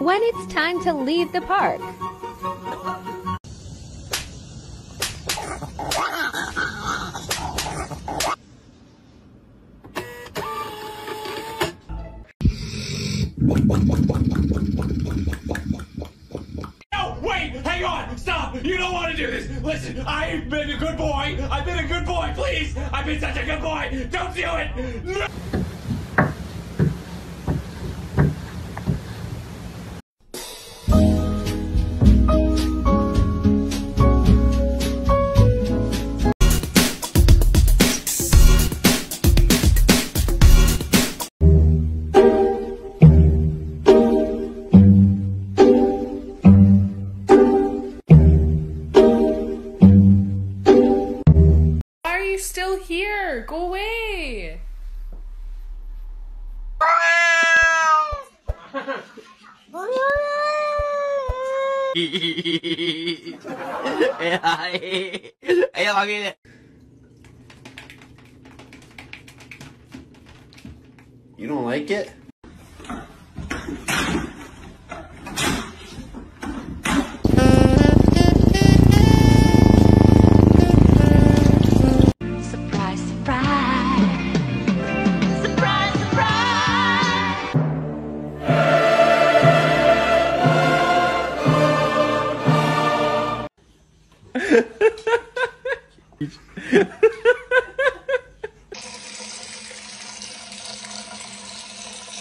when it's time to leave the park. No, wait, hang on, stop, you don't want to do this. Listen, I've been a good boy, please, I've been such a good boy, don't do it. No. Still here. Go away. You don't like it?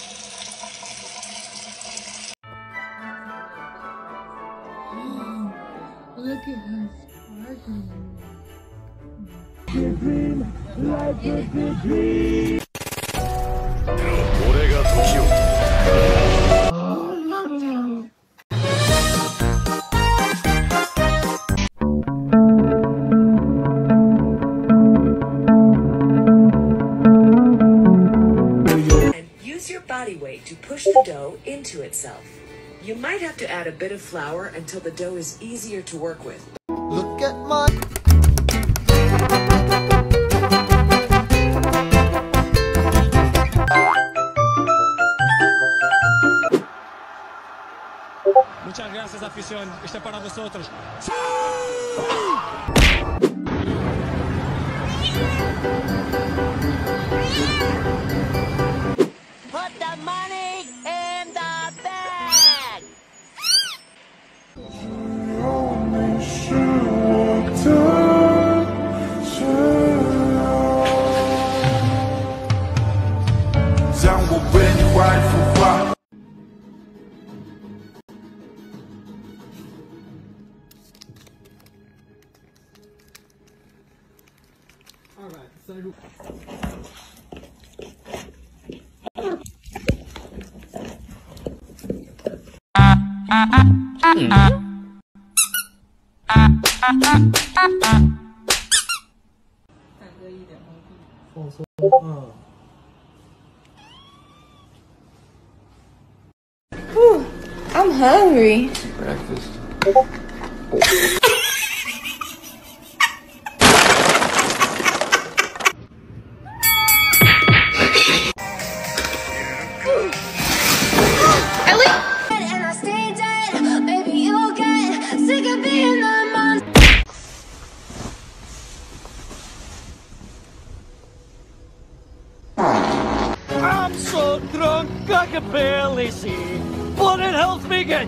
Look at her sparkling. You dream like a big dream. And use your body weight to push the dough into itself. You might have to add a bit of flour until the dough is easier to work with. Look at my... Muchas gracias, afición. Este para vosotros. Put the money in the bag. All right, Ooh, I'm hungry. Breakfast. I can barely see, but it helps me get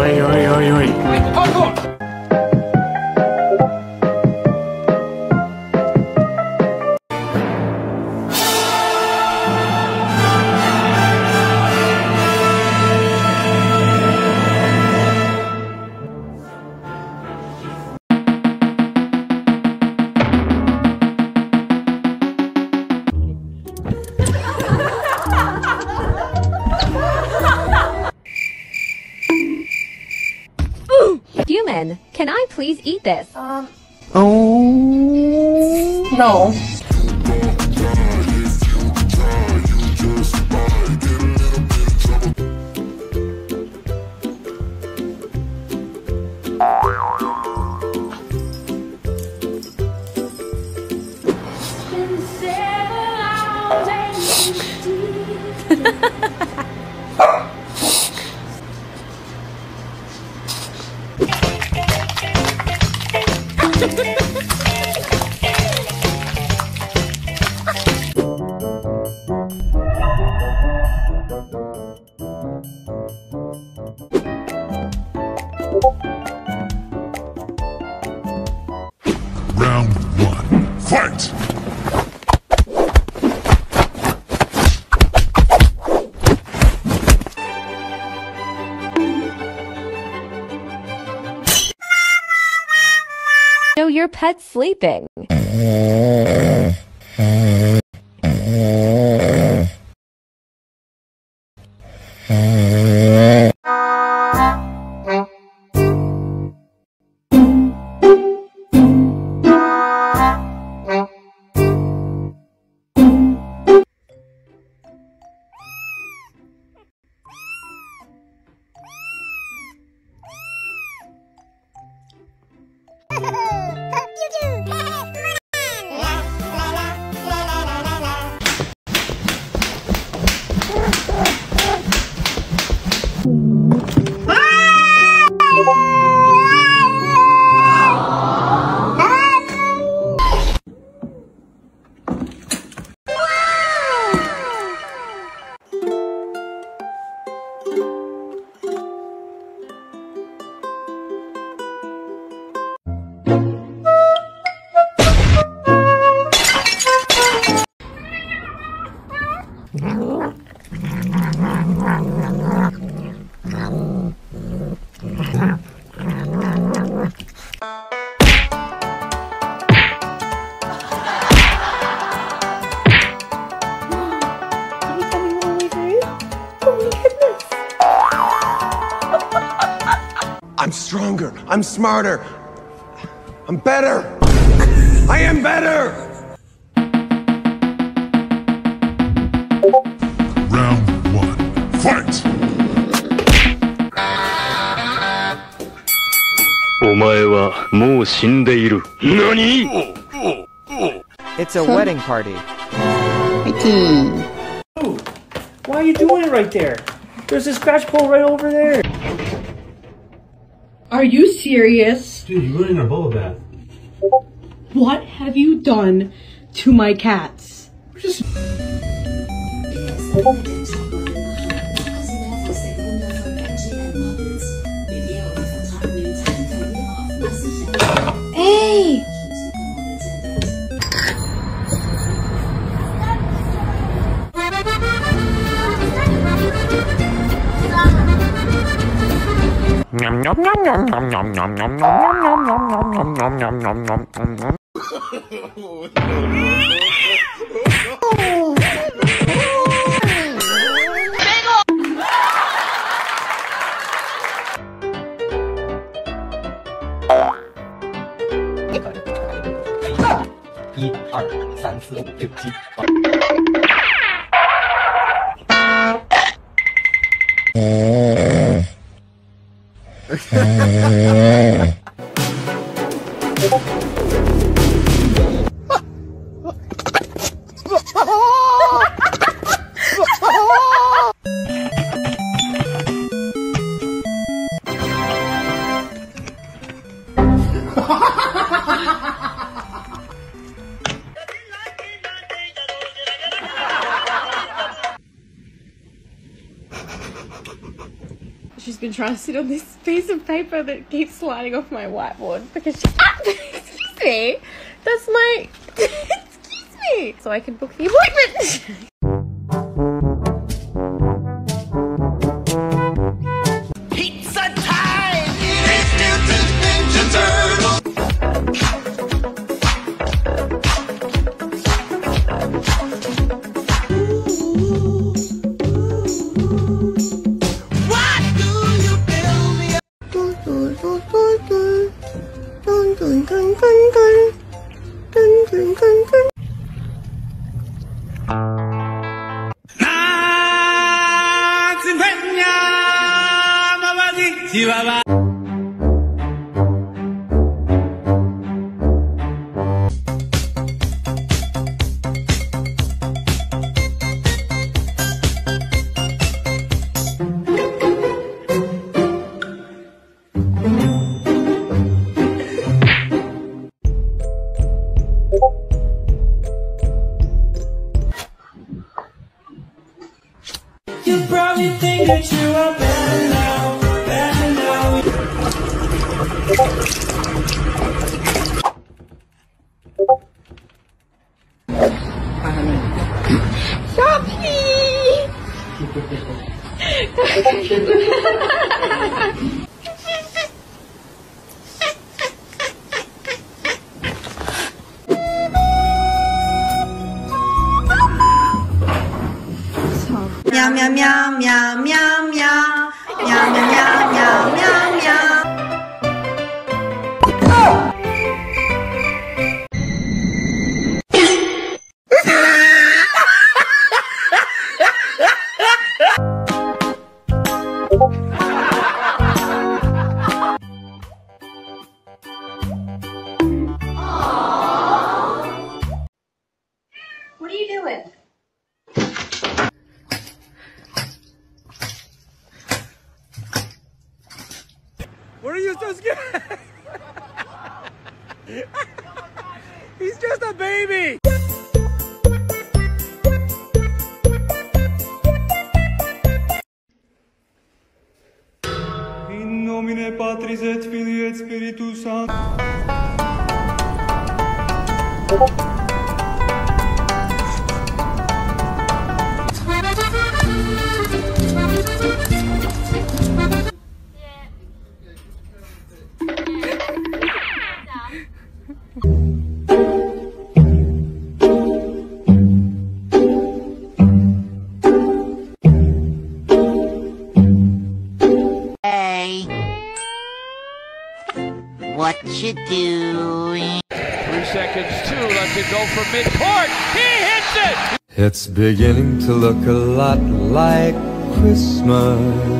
up. Oi, oi, oi, oi. Hardcore! Human, can I please eat this? Oh no. So your pet's sleeping. I'm stronger, I'm smarter, I'm better, I am better! Round one, fight! お前はもう死んでいる。何? It's a wedding party. Oh, why are you doing it right there? There's a scratch pole right over there. Are you serious? Dude, you ruined our bubble bath. What have you done to my cats? We're just... Hey! Nom nom nom nom nom nom nom nom nom nom nom nom nom nom nom. She's been trying to sit on this piece of paper that keeps sliding off my whiteboard because she... Ah! Excuse me! That's my... Excuse me! So I can book the appointment! You probably think that you are better now, better now. Stop me! meow meow meow meow meow meow meow meow What are you so scared? He's just a baby. In nomine Patris et Filii et Spiritus Sancti. What you doing? 3 seconds, 2 left to go for midcourt. He hits it! It's beginning to look a lot like Christmas.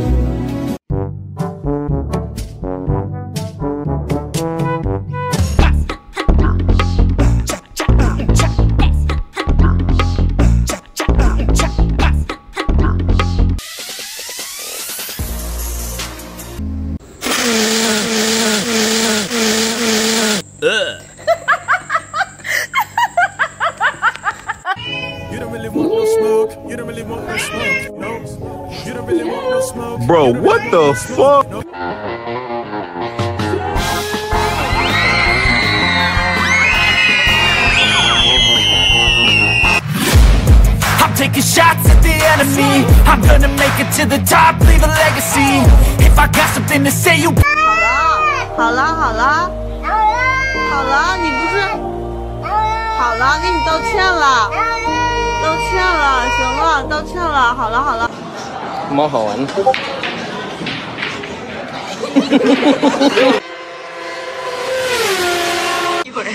Bro, what the fuck? I'm taking shots at the enemy. I'm gonna make it to the top, leave a legacy. If I got something to say, you. 好啦，你不是？好啦，给你道歉了，行了，道歉了，好了。猫好玩。一会儿。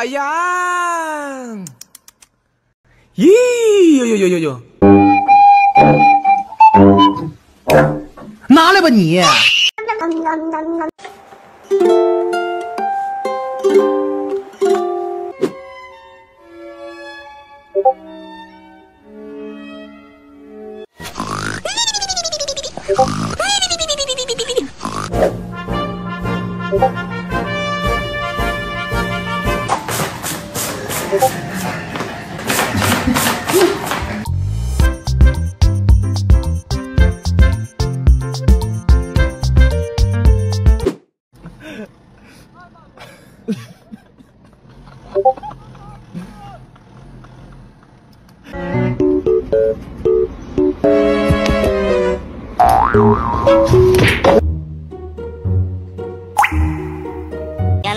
Ayan! Yee! Yo! 拿来吧你！原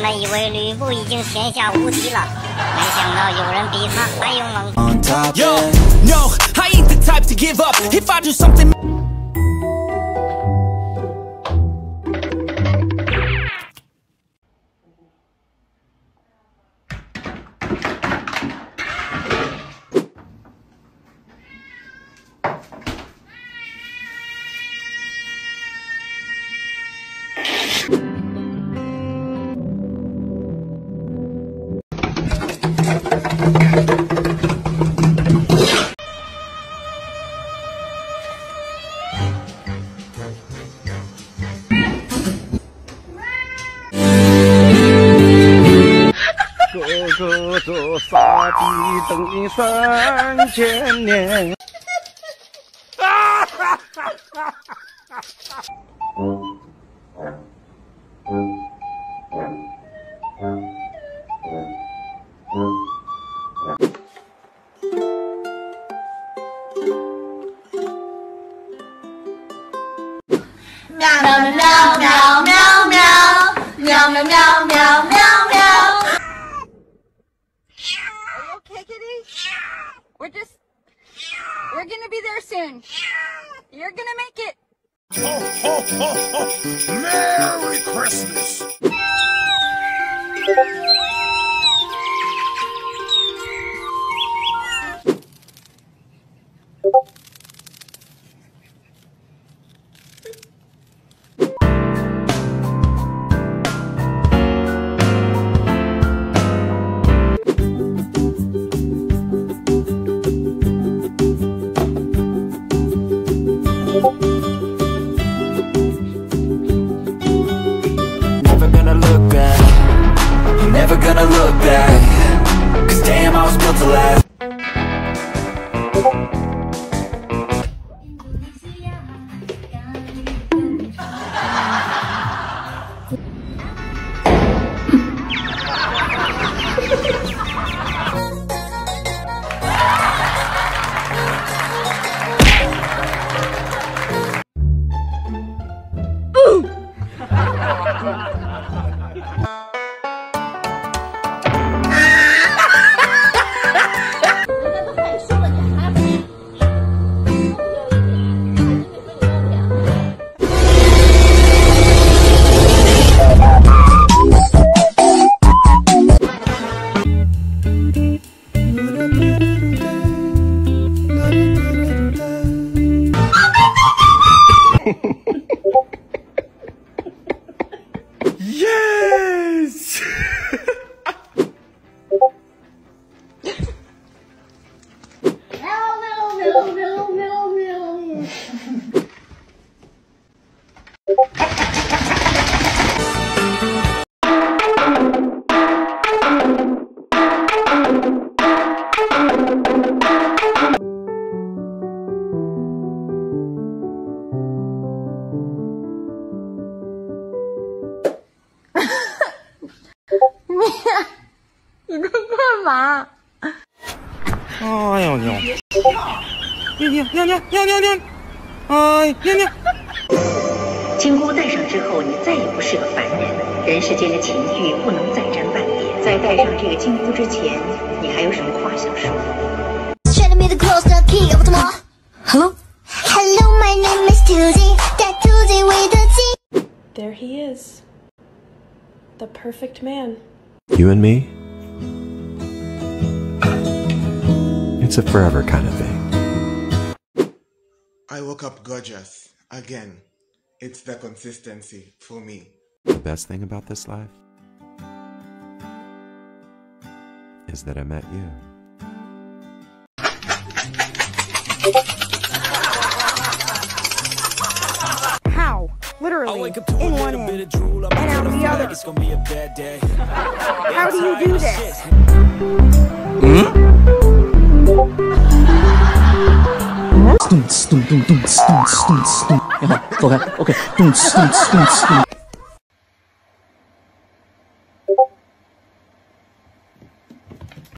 本以为吕布已经天下无敌了，没想到有人比他还勇猛。Yo, no, I ain't the type to give up. If I do something.哥哥做傻逼，等你3,000年。We're gonna be there soon. You're gonna make it. Ho, ho, ho, ho. Merry Christmas.经过戴上之后，你再也不是个凡人。人世间的情欲不能再沾半点。在戴上这个金箍之前，你还有什么话想说 ？Hello. Hello, my name is Tuzi. That Tuzi with a T. There he is, the perfect man. You and me. It's a forever kind of thing. I woke up gorgeous. Again, it's the consistency for me. The best thing about this life is that I met you. How? Literally, in one end, and out the other. How do you do this? Stunts, stunts, stunts, stunts, stunts, stunts. Okay, stunts, stunts, stunts, stunts.